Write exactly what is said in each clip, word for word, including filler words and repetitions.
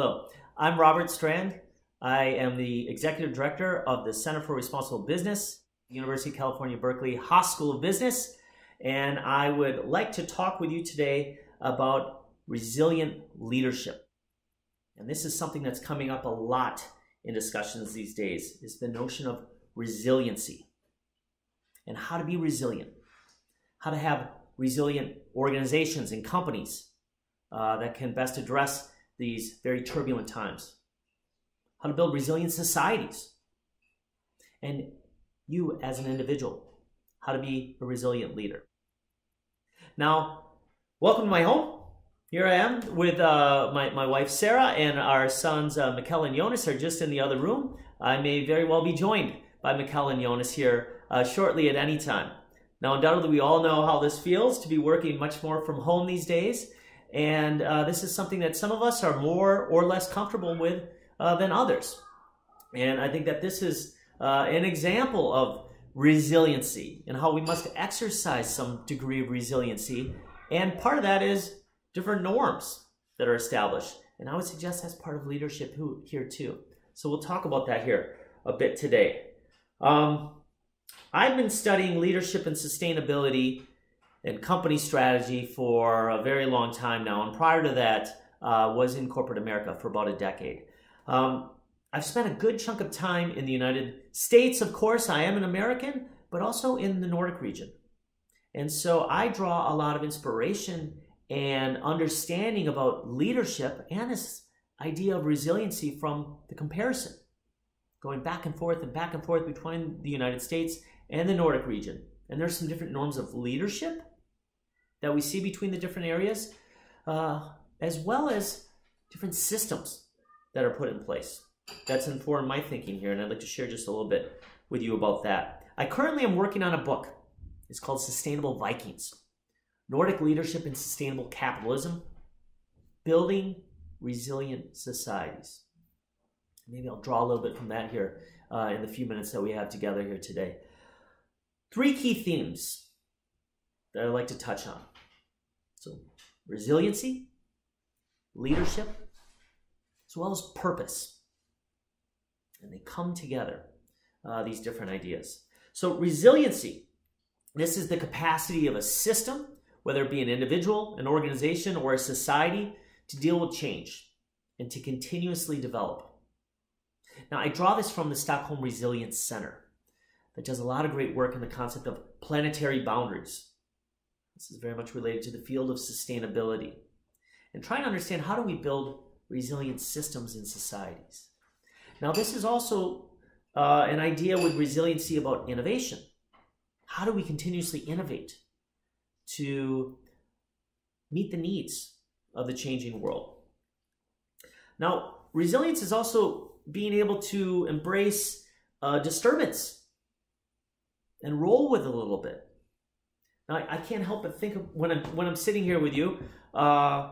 Hello, I'm Robert Strand. I am the Executive Director of the Center for Responsible Business, University of California, Berkeley Haas School of Business, and I would like to talk with you today about resilient leadership. And this is something that's coming up a lot in discussions these days, is the notion of resiliency and how to be resilient, how to have resilient organizations and companies uh, that can best address these very turbulent times, how to build resilient societies, and you as an individual, how to be a resilient leader. Now, welcome to my home. Here I am with uh, my, my wife, Sarah, and our sons, uh, Mikkel and Jonas, are just in the other room. I may very well be joined by Mikkel and Jonas here uh, shortly at any time. Now, undoubtedly, we all know how this feels to be working much more from home these days. And uh, this is something that some of us are more or less comfortable with uh, than others. And I think that this is uh, an example of resiliency and how we must exercise some degree of resiliency. And part of that is different norms that are established. And I would suggest that's part of leadership here too. So we'll talk about that here a bit today. Um, I've been studying leadership and sustainability and company strategy for a very long time now, and prior to that uh, was in corporate America for about a decade. Um, I've spent a good chunk of time in the United States, of course. I am an American, but also in the Nordic region. And so I draw a lot of inspiration and understanding about leadership and this idea of resiliency from the comparison, going back and forth and back and forth between the United States and the Nordic region. And there's some different norms of leadership that we see between the different areas, uh, as well as different systems that are put in place. That's informed my thinking here, and I'd like to share just a little bit with you about that. I currently am working on a book. It's called Sustainable Vikings, Nordic Leadership and Sustainable Capitalism, Building Resilient Societies. Maybe I'll draw a little bit from that here uh, in the few minutes that we have together here today. Three key themes that I'd like to touch on. So resiliency, leadership, as well as purpose. And they come together, uh, these different ideas. So resiliency, this is the capacity of a system, whether it be an individual, an organization, or a society, to deal with change and to continuously develop. Now, I draw this from the Stockholm Resilience Center. It does a lot of great work in the concept of planetary boundaries. This is very much related to the field of sustainability. And trying to understand, how do we build resilient systems in societies? Now, this is also uh, an idea with resiliency about innovation. How do we continuously innovate to meet the needs of the changing world? Now, resilience is also being able to embrace uh, disturbance and roll with it a little bit. Now, I, I can't help but think of when I'm, when I'm sitting here with you uh,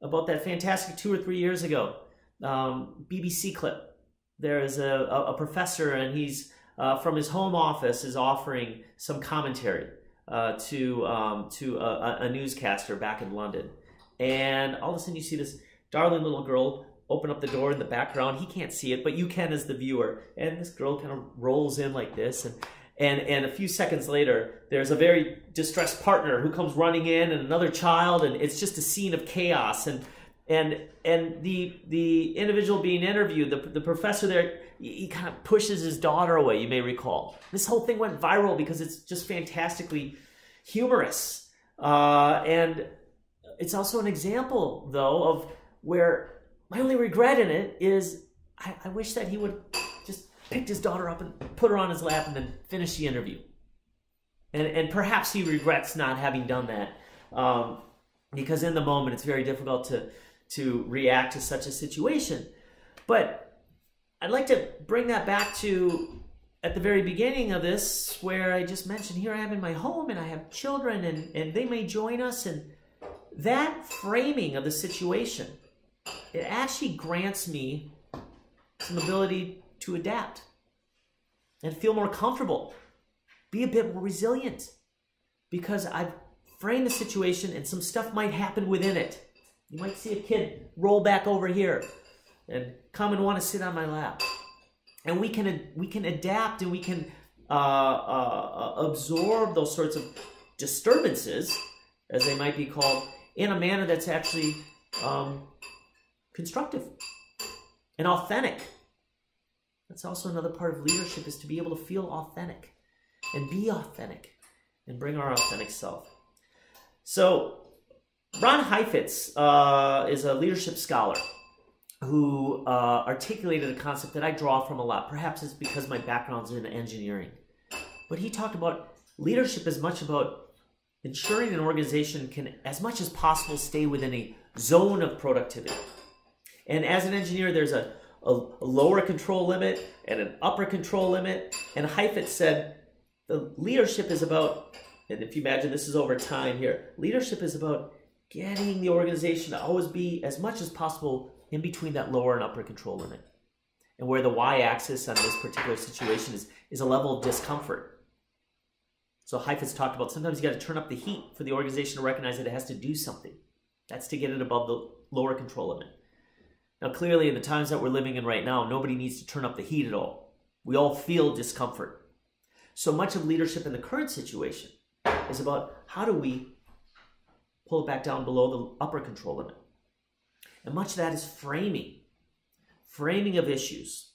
about that fantastic two or three years ago um, B B C clip. There is a, a professor, and he's uh, from his home office is offering some commentary uh, to, um, to a, a newscaster back in London. And all of a sudden you see this darling little girl open up the door in the background. He can't see it, but you can as the viewer. And this girl kind of rolls in like this. And, And, and a few seconds later, there's a very distressed partner who comes running in, and another child, and it's just a scene of chaos. And, and, and the, the individual being interviewed, the, the professor there, he kind of pushes his daughter away, you may recall. This whole thing went viral because it's just fantastically humorous. Uh, and it's also an example, though, of where my only regret in it is I, I wish that he would picked his daughter up and put her on his lap and then finished the interview. And, and perhaps he regrets not having done that um, because in the moment it's very difficult to, to react to such a situation. But I'd like to bring that back to at the very beginning of this, where I just mentioned here I am in my home and I have children, and, and they may join us. And that framing of the situation, it actually grants me some ability to adapt and feel more comfortable, be a bit more resilient, because I've framed the situation and some stuff might happen within it You might see a kid roll back over here and come and want to sit on my lap. And we can, we can adapt and we can uh, uh, absorb those sorts of disturbances, as they might be called, in a manner that's actually um, constructive and authentic. That's also another part of leadership, is to be able to feel authentic and be authentic and bring our authentic self. So Ron Heifetz uh, is a leadership scholar who uh, articulated a concept that I draw from a lot. Perhaps it's because my background's in engineering. But he talked about leadership as much about ensuring an organization can, as much as possible, stay within a zone of productivity. And as an engineer, there's a a lower control limit and an upper control limit. And Heifetz said, the leadership is about, and if you imagine this is over time here, leadership is about getting the organization to always be as much as possible in between that lower and upper control limit. And where the y-axis on this particular situation is, is a level of discomfort. So Heifetz talked about sometimes you got to turn up the heat for the organization to recognize that it has to do something. That's to get it above the lower control limit. Now, clearly, in the times that we're living in right now, nobody needs to turn up the heat at all. We all feel discomfort. So much of leadership in the current situation is about how do we pull it back down below the upper control limit. And much of that is framing, framing of issues.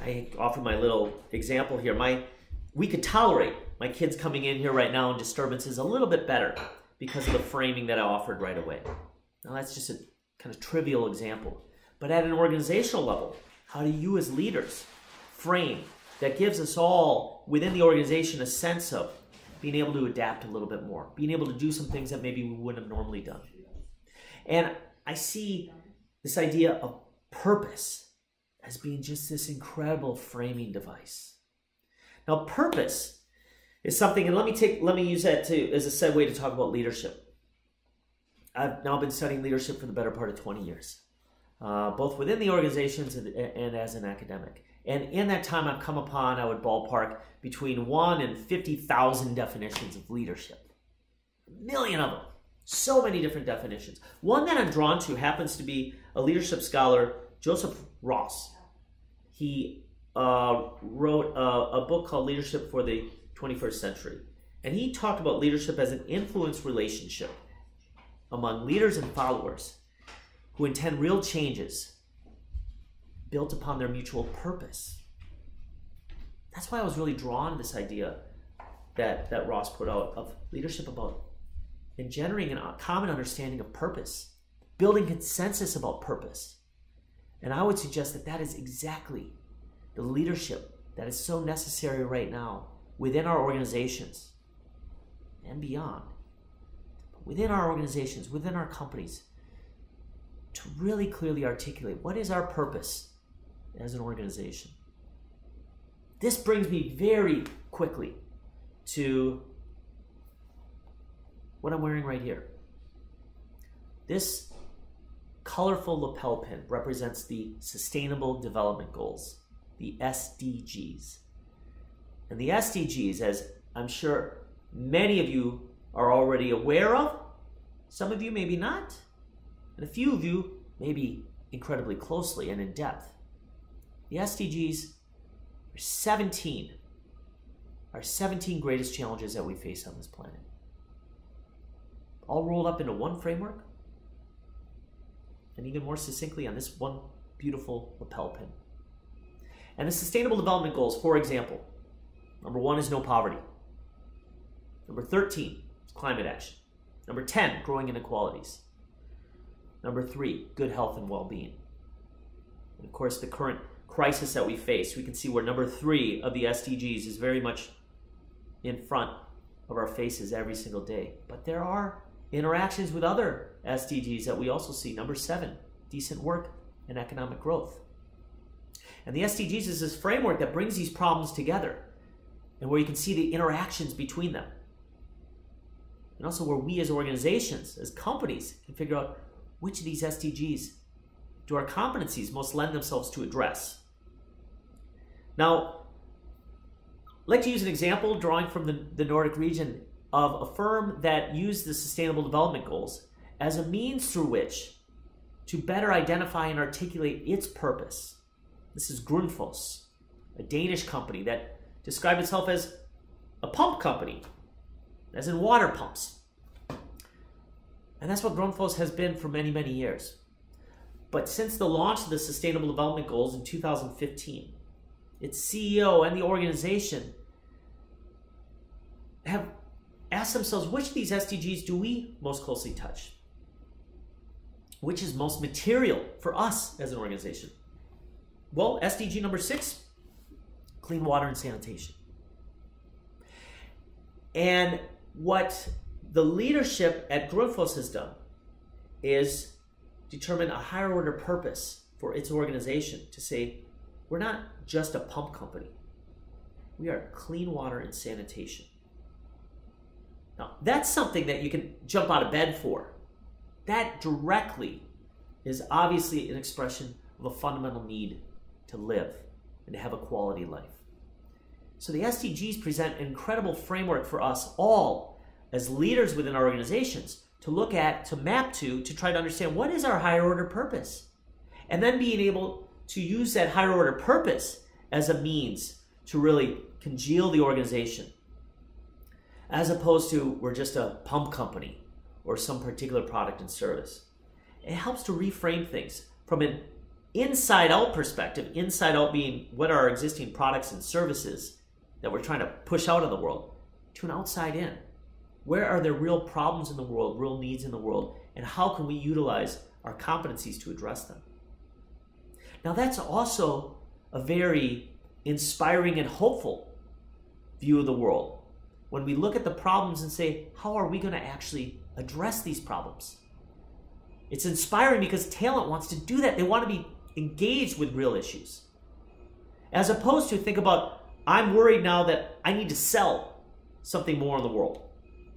I offer my little example here. My, we could tolerate my kids coming in here right now and disturbances a little bit better because of the framing that I offered right away. Now, that's just a kind of trivial example. But at an organizational level, how do you as leaders frame that gives us all within the organization a sense of being able to adapt a little bit more, being able to do some things that maybe we wouldn't have normally done? And I see this idea of purpose as being just this incredible framing device. Now, purpose is something, and let me take, let me use that too as a segue to talk about leadership. I've now been studying leadership for the better part of twenty years, uh, both within the organizations and, and as an academic. And in that time, I've come upon, I would ballpark, between one and fifty thousand definitions of leadership. A million of them. So many different definitions. One that I'm drawn to happens to be a leadership scholar, Joseph Ross. He uh, wrote a, a book called Leadership for the twenty-first century. And he talked about leadership as an influence relationship among leaders and followers who intend real changes built upon their mutual purpose. That's why I was really drawn to this idea that, that Ross put out of leadership about engendering a common understanding of purpose, building consensus about purpose. And I would suggest that that is exactly the leadership that is so necessary right now within our organizations and beyond. Within our organizations, within our companies, to really clearly articulate what is our purpose as an organization. This brings me very quickly to what I'm wearing right here. This colorful lapel pin represents the Sustainable Development Goals, the S D Gs. And the S D Gs, as I'm sure many of you are already aware of, some of you maybe not, and a few of you maybe incredibly closely and in depth. The S D Gs are seventeen, our seventeen greatest challenges that we face on this planet. All rolled up into one framework, and even more succinctly on this one beautiful lapel pin. And the Sustainable Development Goals, for example, number one is no poverty. Number thirteen, climate action. Number ten, growing inequalities. Number three, good health and well-being. And of course, the current crisis that we face, we can see where number three of the S D Gs is very much in front of our faces every single day. But there are interactions with other S D Gs that we also see. Number seven, decent work and economic growth. And the S D Gs is this framework that brings these problems together and where you can see the interactions between them. And also where we as organizations, as companies, can figure out which of these S D Gs do our competencies most lend themselves to address. Now, I'd like to use an example drawing from the, the Nordic region of a firm that used the Sustainable Development Goals as a means through which to better identify and articulate its purpose. This is Grundfos, a Danish company that described itself as a pump company, as in water pumps. And that's what Grundfos has been for many, many years. But since the launch of the Sustainable Development Goals in two thousand fifteen, its C E O and the organization have asked themselves, which of these S D Gs do we most closely touch? Which is most material for us as an organization? Well, S D G number six, clean water and sanitation. And what the leadership at Grundfos has done is determine a higher order purpose for its organization to say, we're not just a pump company. We are clean water and sanitation. Now, that's something that you can jump out of bed for. That directly is obviously an expression of a fundamental need to live and to have a quality life. So the S D Gs present an incredible framework for us all as leaders within our organizations to look at, to map to, to try to understand what is our higher order purpose. And then being able to use that higher order purpose as a means to really congeal the organization. As opposed to, we're just a pump company or some particular product and service. It helps to reframe things from an inside-out perspective, inside-out being what are our existing products and services that we're trying to push out of the world, to an outside-in. Where are there real problems in the world, real needs in the world, and how can we utilize our competencies to address them? Now that's also a very inspiring and hopeful view of the world. When we look at the problems and say, how are we going to actually address these problems? It's inspiring because talent wants to do that. They want to be engaged with real issues. As opposed to think about, I'm worried now that I need to sell something more in the world.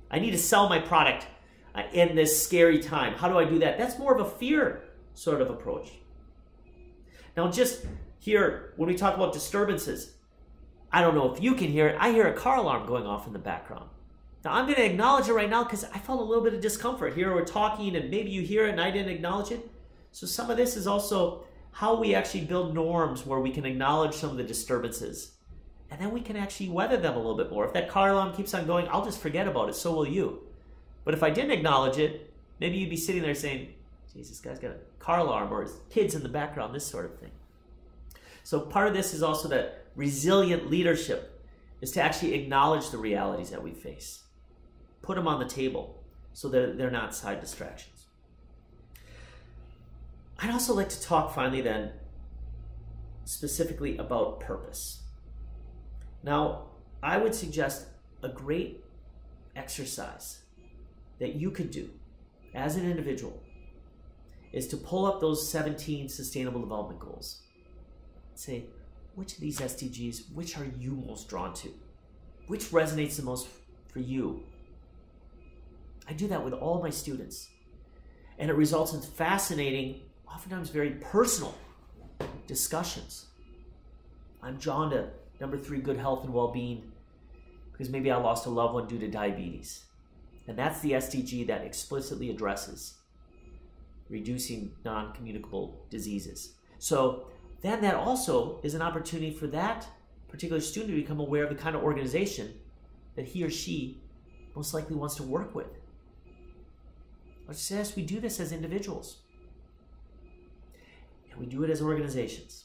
I need to sell my product in this scary time. How do I do that? That's more of a fear sort of approach. Now just here, when we talk about disturbances, I don't know if you can hear it. I hear a car alarm going off in the background. Now I'm going to acknowledge it right now because I felt a little bit of discomfort. Here we're talking and maybe you hear it and I didn't acknowledge it. So some of this is also how we actually build norms where we can acknowledge some of the disturbances. And then we can actually weather them a little bit more. If that car alarm keeps on going, I'll just forget about it. So will you. But if I didn't acknowledge it, maybe you'd be sitting there saying, geez, this guy's got a car alarm or his kids in the background, this sort of thing. So part of this is also that resilient leadership is to actually acknowledge the realities that we face. Put them on the table so that they're not side distractions. I'd also like to talk finally then specifically about purpose. Now, I would suggest a great exercise that you could do as an individual is to pull up those seventeen Sustainable Development Goals. Say, which of these S D Gs, which are you most drawn to? Which resonates the most for you? I do that with all my students. And it results in fascinating, oftentimes very personal discussions. I'm drawn to number three, good health and well-being, because maybe I lost a loved one due to diabetes. And that's the S D G that explicitly addresses reducing non-communicable diseases. So then that also is an opportunity for that particular student to become aware of the kind of organization that he or she most likely wants to work with. I suggest we do this as individuals. And we do it as organizations.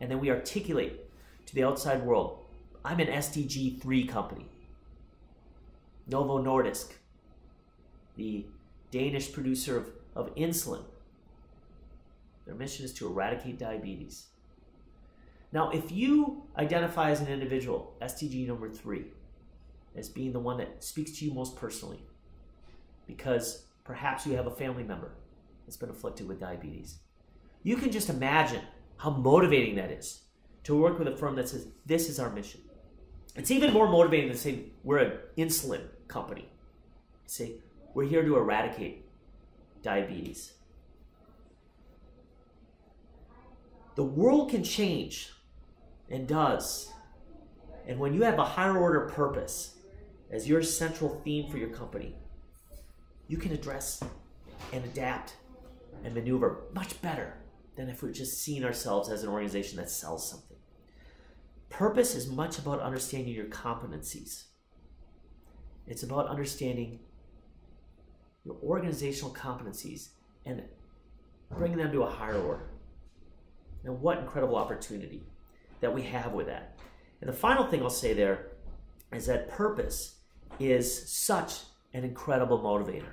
And then we articulate to the outside world. I'm an S D G three company. Novo Nordisk, the Danish producer of, of insulin. Their mission is to eradicate diabetes. Now, if you identify as an individual, S D G number three, as being the one that speaks to you most personally, because perhaps you have a family member that's been afflicted with diabetes, you can just imagine how motivating that is to work with a firm that says, this is our mission. It's even more motivating than saying, we're an insulin company. Say, we're here to eradicate diabetes. The world can change, and does. And when you have a higher order purpose as your central theme for your company, you can address and adapt and maneuver much better than if we're just seeing ourselves as an organization that sells something. Purpose is much about understanding your competencies. It's about understanding your organizational competencies and bringing them to a higher order. Now, what incredible opportunity that we have with that. And the final thing I'll say there is that purpose is such an incredible motivator.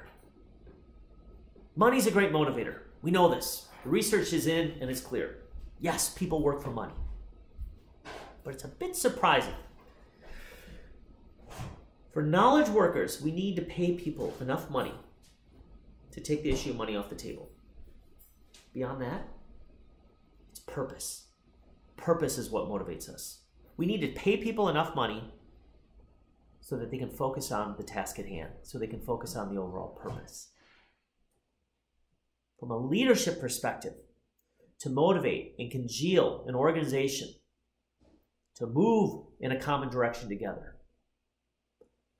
Money's a great motivator. We know this. The research is in and it's clear. Yes, people work for money. But it's a bit surprising. For knowledge workers, we need to pay people enough money to take the issue of money off the table. Beyond that, it's purpose. Purpose is what motivates us. We need to pay people enough money so that they can focus on the task at hand, so they can focus on the overall purpose. From a leadership perspective, to motivate and congeal an organization to move in a common direction together.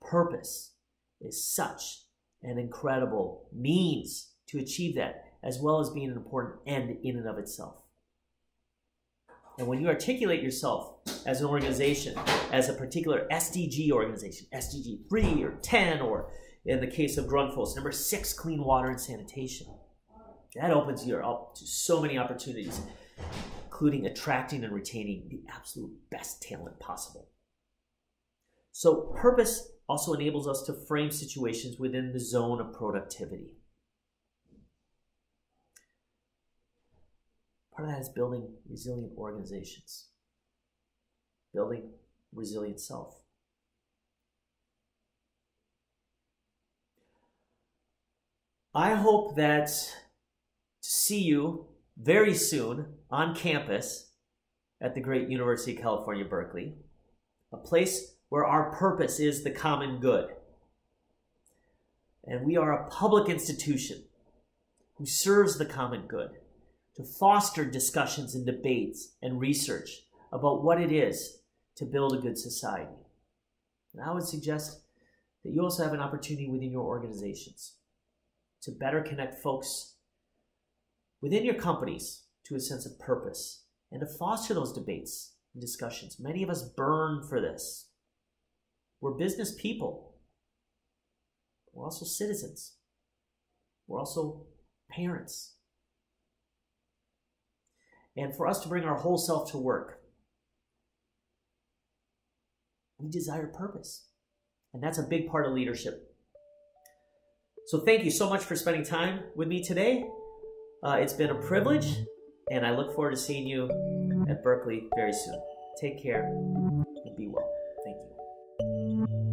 Purpose is such an incredible means to achieve that, as well as being an important end in and of itself. And when you articulate yourself as an organization, as a particular S D G organization, S D G three or ten, or in the case of Grundfos, number six, clean water and sanitation, that opens you up to so many opportunities, including attracting and retaining the absolute best talent possible. So purpose also enables us to frame situations within the zone of productivity. Part of that is building resilient organizations, building resilient self. I hope that to see you very soon on campus at the great University of California, Berkeley, a place where our purpose is the common good. And we are a public institution who serves the common good to foster discussions and debates and research about what it is to build a good society. And I would suggest that you also have an opportunity within your organizations to better connect folks within your companies to a sense of purpose and to foster those debates and discussions. Many of us burn for this. We're business people. We're also citizens. We're also parents. And for us to bring our whole self to work, we desire purpose. And that's a big part of leadership. So thank you so much for spending time with me today. Uh, it's been a privilege, and I look forward to seeing you at Berkeley very soon. Take care and be well. Thank you.